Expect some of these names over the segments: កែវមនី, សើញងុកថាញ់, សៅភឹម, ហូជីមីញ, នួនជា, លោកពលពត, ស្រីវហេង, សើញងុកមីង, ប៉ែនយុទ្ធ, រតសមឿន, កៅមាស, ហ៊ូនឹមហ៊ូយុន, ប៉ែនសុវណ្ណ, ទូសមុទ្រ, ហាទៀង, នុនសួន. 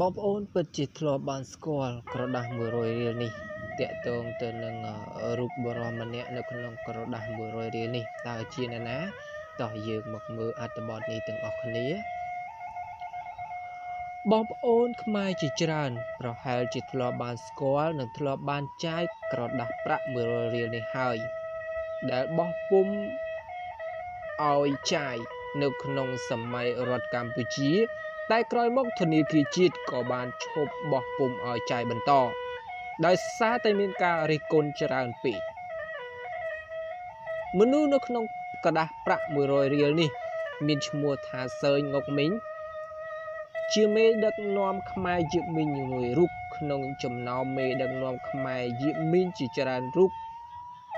បងប្អូន ពិតជាធ្លាប់បានស្គាល់ ក្រដាស់ 100 រៀល នេះ តាក់ទង ទៅ នឹង រូបបរម ម្នាក់ នៅ ក្នុង ក្រដាស់ 100 រៀល នេះ តើ ជា ណា តោះ យើង មក មើល អត្ថបទ នេះ ទាំង អស់ គ្នា បងប្អូន ខ្មែរ ជា ច្រើន ប្រហែល ជា ធ្លាប់ បាន ស្គាល់ និង ធ្លាប់ បាន ចាយ ក្រដាស់ ប្រាក់ 100 រៀល នេះ ហើយ ដែល បោះ ពុំ ឲ្យ ចាយ នៅ ក្នុង សម័យ រដ្ឋ កម្ពុជា តែក្រោយមកធនាគារជាតិក៏បានឈប់បោះពុំឲ្យចាយបន្តដោយសារតែមានការរិះគន់ច្រើនពេកមនុស្សនៅក្នុងក្រដាស់ប្រាក់ 100 រៀលនេះមានឈ្មោះថាសើញងុកមីងជាមេដឹកនាំខ្មែរយឺមីងមួយរូបក្នុងចំណោមមេដឹកនាំខ្មែរយឺមីងជាច្រើនរូប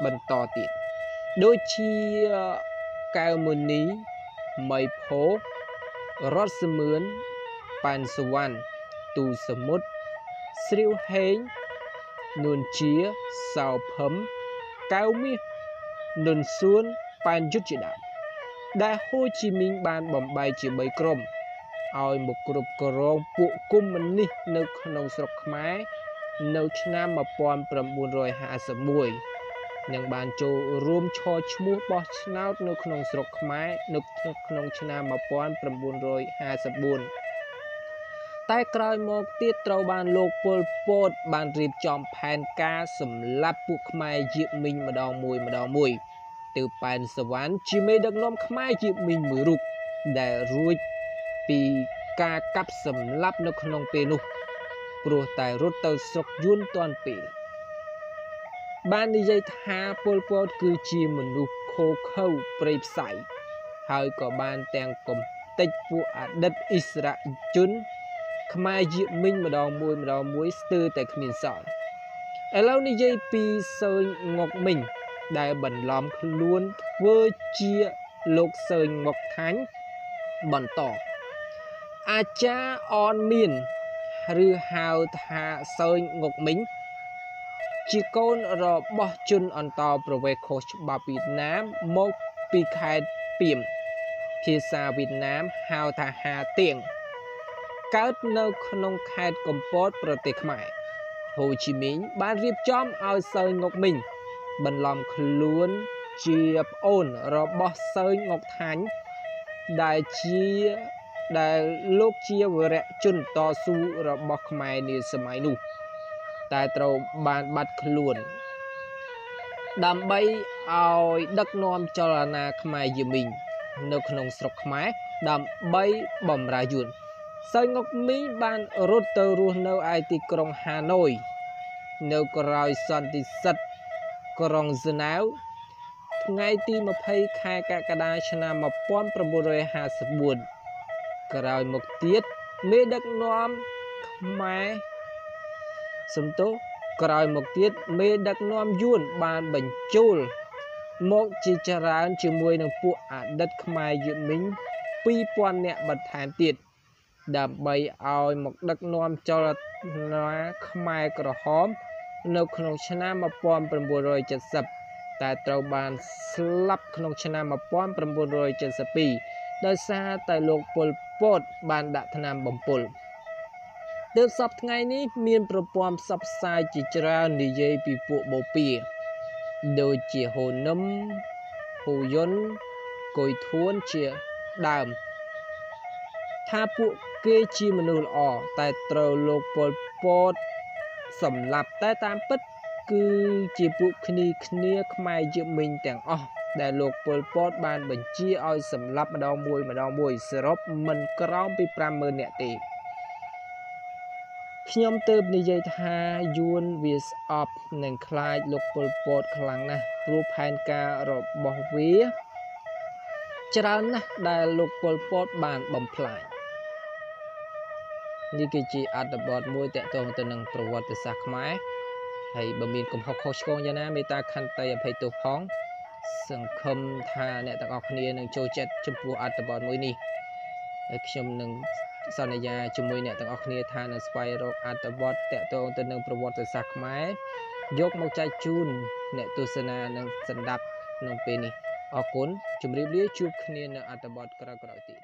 បន្តទៀតដូចជាកែវមនី រតសមឿន ប៉ែនសុវណ្ណ ទូសមុទ្រ ស្រីវហេង នួនជា សៅភឹម កៅមាស នុនសួន ប៉ែនយុទ្ធ ជាដើម ដែល ហូជីមីញ បាន បំបែក ជា 3 ក្រុម ឲ្យ មក គ្រប់គ្រង ពួក កុម្មុយនីស នៅ ក្នុង ស្រុក ខ្មែរ នៅ ឆ្នាំ 1951 និង បាន ចូល រួម ឆោ ឈ្មោះ បោះ ឆ្នោត នៅ ក្នុង ស្រុក ខ្មែរ នៅ ក្នុង ឆ្នាំ 1954 តែក្រោយមកទៀតត្រូវបានលោកពលពតបានរៀបចំផែនការសម្លាប់ពួកខ្មែរយឺមីងម្ដងមួយ ខ្មែរយឺមីងម្ដងមួយឬហៅថាសើញងុកមីងដែលបន្លំខ្លួនធ្វើជាលោកសើញងុកថាញ់បន្តអាចារ្យអនមានឬហៅថាសើញងុកមីងជាកូនរបស់ជនអន្តោប្រវេសន៍ខុសច្បាប់វៀតណាមមកពីខេត្តពីមភាសាវៀតណាមហៅថាហាទៀង កើតនៅក្នុងខេត្តកំពតប្រទេសខ្មែរហូជីមីញបានរៀបចំឲ្យសើញងុកមីញបន្លំខ្លួនជាប្អូនរបស់សើញងុកថាញ់ដែលជាលោកជាវរៈជនតស៊ូរបស់ខ្មែរនាសម័យនោះតែត្រូវបានបាត់ខ្លួនដើម្បីឲ្យដឹកនាំចលនាខ្មែរយឺមីងនៅក្នុងស្រុកខ្មែរដើម្បីបម្រើយួន សើញងុកមីងបានរត់ទៅរស់នៅឯទីក្រុងហាណូយនៅក្រៅសន្តិសិទ្ធិក្រុងហ្សឺណែវថ្ងៃទី 20 ខែកក្កដាឆ្នាំ 1954 ក្រោយមកទៀតមេដឹកនាំយួនបានបញ្ជូលមកជាច្រើនជាមួយនឹងពួកអតីតខ្មែរយឺមីង 2000 នាក់បន្ថែមទៀត ដើម្បីឲ្យមកដឹកនាំចលនាខ្មែរក្រហមនៅក្នុងឆ្នាំ 1970 តែត្រូវបានស្លាប់ក្នុងឆ្នាំ 1972 ដោយសារតែលោកពលពតបានដាក់ថ្នាំបំពុលទើបសពថ្ងៃនេះមានប្រព័ន្ធផ្សព្វផ្សាយជាច្រើននិយាយពីពួកបូព៌ាដូចជាហ៊ូនឹមហ៊ូយុន ថាពួកគេជាមនុស្សល្អតែត្រូវលោកពលពតសម្លាប់តែតាមពិតគឺជាពួកគ្នាគ្នាខ្មែរយឺមីងទាំងអស់ដែលលោកពលពតបានបញ្ជាឲ្យសម្លាប់ម្ដងមួយ 50,000 នាក់ទេខ្ញុំទើបនិយាយថាយួនវាស្អប់និងខ្លាចលោកពលពតខ្លាំងណាស់ព្រោះផែនការរបស់វាច្រើនណាស់ដែលលោកពលពតបានបំផ្លាញ នេះគឺជាអត្ថបទមួយតាក់ទងទៅនឹងប្រវត្តិសាស្ត្រខ្មែរហើយបើមានកំហុសខុសឆ្គងយ៉ាងណាមេត្តាខន្តីអភ័យទោសផងសង្ឃឹមថាអ្នកទាំងអស់គ្នានឹងចូលចិត្តចំពោះអត្ថបទមួយនេះហើយខ្ញុំនឹងសន្យាជាមួយអ្នកទាំងអស់គ្នាថានៅស្វែងរកអត្ថបទតាក់ទងទៅនឹងប្រវត្តិសាស្ត្រខ្មែរយកមកចែកជូនអ្នកទស្សនានិងសម្ដាប់ក្នុងពេលនេះអរគុណជម្រាបលាជួបគ្នានៅអត្ថបទក្រោយៗទៀត